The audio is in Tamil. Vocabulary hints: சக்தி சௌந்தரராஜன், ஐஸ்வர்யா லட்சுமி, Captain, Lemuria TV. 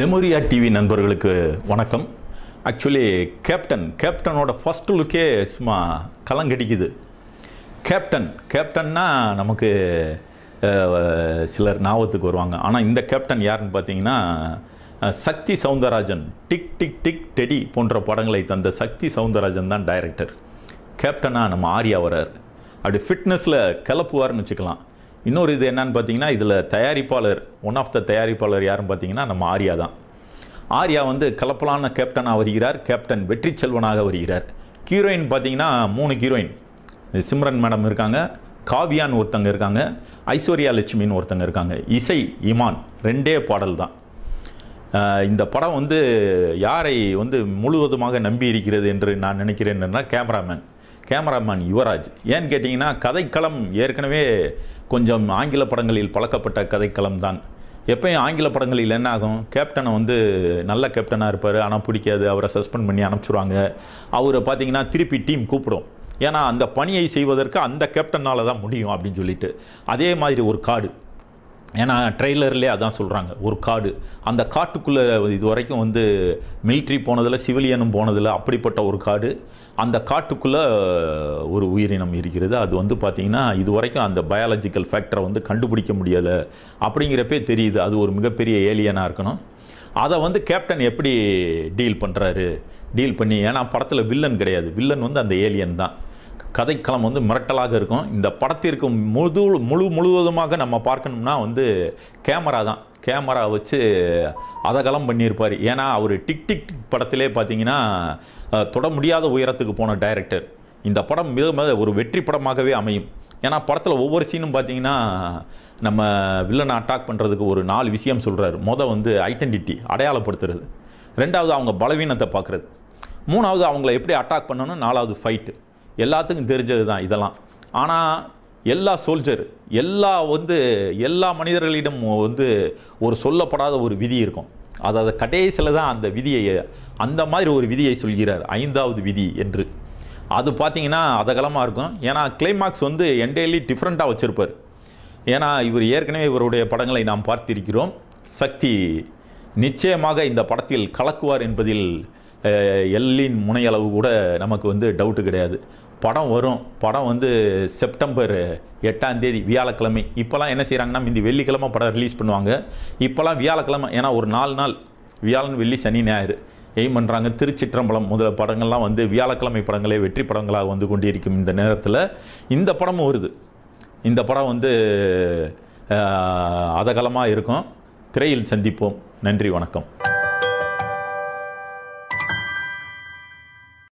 Lemuria TV நண்பர்களுக்கு வணக்கம். Actually கேப்டனோட ஃபர்ஸ்ட் லுக்கே சும்மா கலங்கடிக்குது. கேப்டன்னா நமக்கு சிலர் நாவத்துக்கு வருவாங்க. ஆனா இந்த கேப்டன் யாருன்னு பாத்தீங்கன்னா சக்தி சௌந்தரராஜன் tik tik tik teddy போன்ற படங்களை தந்த சக்தி சௌந்தரராஜன் தான் டைரக்டர். கேப்டனா நம்ம ஆரியாவரர் அப்படி ஃபிட்னஸ்ல கலப்புவார்னு வெச்சுக்கலாம். இன்னொரு இது என்னன்னு பாத்தீங்கன்னா இதுல தயாரிப்பாளர் ஒன் ஆஃப் தி தயாரிப்பாளர் யாருன்னு பாத்தீங்கன்னா நம்ம ஆரியா தான். ஆரியா வந்து கலப்பலான கேப்டனா வருகிறார். கேப்டன் வெற்றி செல்வனாக வருகிறார். ஹீரோயின் பாத்தீங்கன்னா 3 ஹீரோயின். சிம்ரன் மேடம் இருக்காங்க, காவியான் ஒருத்தங்க இருக்காங்க, ஐஸ்வர்யா லட்சுமின்னு ஒருத்தங்க இருக்காங்க. இசை இமான் ரெண்டே பாடல் தான். இந்த படம் வந்து யாரை வந்து முழுவதுமாக நம்பி இருக்கிறது என்று நான் நினைக்கிறேன்னா கேமராமேன் யுவராஜ். ஏன்னு கேட்டிங்கன்னா கதைக்களம் ஏற்கனவே கொஞ்சம் ஆங்கில படங்களில் பழக்கப்பட்ட கதைக்களம் தான். எப்பயும் ஆங்கில படங்களில் என்ன ஆகும், கேப்டனை வந்து நல்ல கேப்டனாக இருப்பார், ஆனால் பிடிக்காது, அவரை சஸ்பெண்ட் பண்ணி அனுப்பிச்சுடுவாங்க. அவரை பார்த்திங்கன்னா திருப்பி டீம் கூப்பிடும், ஏன்னா அந்த பணியை செய்வதற்கு அந்த கேப்டனால் தான் முடியும் அப்படின்னு சொல்லிட்டு. அதே மாதிரி ஒரு காடு, ஏன்னா ட்ரெய்லர்லேயே அதான் சொல்கிறாங்க, ஒரு காடு. அந்த காட்டுக்குள்ளே இது வரைக்கும் வந்து மிலிட்ரி போனதில் சிவிலியனும் போனதில் அப்படிப்பட்ட ஒரு காடு. அந்த காட்டுக்குள்ளே ஒரு உயிரினம் இருக்கிறது. அது வந்து பார்த்திங்கன்னா இது வரைக்கும் அந்த பயாலஜிக்கல் ஃபேக்டரை வந்து கண்டுபிடிக்க முடியலை அப்படிங்கிறப்பே தெரியுது. அது ஒரு மிகப்பெரிய ஏலியனாக இருக்கணும். அதை வந்து கேப்டன் எப்படி டீல் பண்ணி ஏன்னா படத்தில் வில்லன் கிடையாது, வில்லன் வந்து அந்த ஏலியன் தான். கதைக்களம் வந்து மிரட்டலாக இருக்கும். இந்த படத்திற்கு முழுவதுமாக நம்ம பார்க்கணும்னா வந்து கேமரா தான். கேமரா வச்சு அதகலம் பண்ணியிருப்பார். ஏன்னா அவர் டிக் டிக் படத்திலே பார்த்திங்கன்னா தொட முடியாத உயரத்துக்கு போன டைரக்டர். இந்த படம் மிக ஒரு வெற்றி படமாகவே அமையும். ஏன்னா படத்தில் ஒவ்வொரு சீனும் பார்த்திங்கன்னா நம்ம வில்லனை அட்டாக் பண்ணுறதுக்கு ஒரு 4 விஷயம் சொல்கிறாரு. வந்து ஐடென்டிட்டி அடையாளப்படுத்துறது, 2வது அவங்க பலவீனத்தை பார்க்குறது, 3வது அவங்கள எப்படி அட்டாக் பண்ணணும், 4வது ஃபைட்டு. எல்லாத்துக்கும் தெரிஞ்சது தான் இதெல்லாம். ஆனால் எல்லா சோல்ஜர் எல்லா மனிதர்களிடம் வந்து ஒரு சொல்லப்படாத ஒரு விதி இருக்கும். அதாவது கடைசியில் தான் அந்த விதியை, அந்த மாதிரி ஒரு விதியை சொல்கிறார், 5வது விதி என்று. அது பார்த்திங்கன்னா அதகலமாக இருக்கும். ஏன்னா கிளைமாக்ஸ் வந்து என்டையர்லி டிஃப்ரெண்ட்டாக வச்சுருப்பார். ஏன்னா இவர் ஏற்கனவே இவருடைய படங்களை நாம் பார்த்திருக்கிறோம். சக்தி நிச்சயமாக இந்த படத்தில் கலக்குவார் என்பதில் எல்லின் முனையளவு கூட நமக்கு வந்து டவுட்டு கிடையாது. படம் வரும். படம் வந்து செப்டம்பர் 8 வியாழக்கிழமை. இப்போலாம் என்ன செய்கிறாங்கன்னா இந்த வெள்ளிக்கிழமை படம் ரிலீஸ் பண்ணுவாங்க. இப்போலாம் வியாழக்கிழமை, ஏன்னா ஒரு 4 நாள் வியாழன் வெள்ளி சனி ஞாயிறு எய்ம் பண்ணுறாங்க. திருச்சிற்றம்பலம் முதல் படங்கள்லாம் வந்து வியாழக்கிழமை படங்களே வெற்றி படங்களாக வந்து கொண்டிருக்கும். இந்த நேரத்தில் இந்த படமும் வருது. இந்த படம் வந்து அதகலமாக இருக்கும். திரையில் சந்திப்போம். நன்றி, வணக்கம்.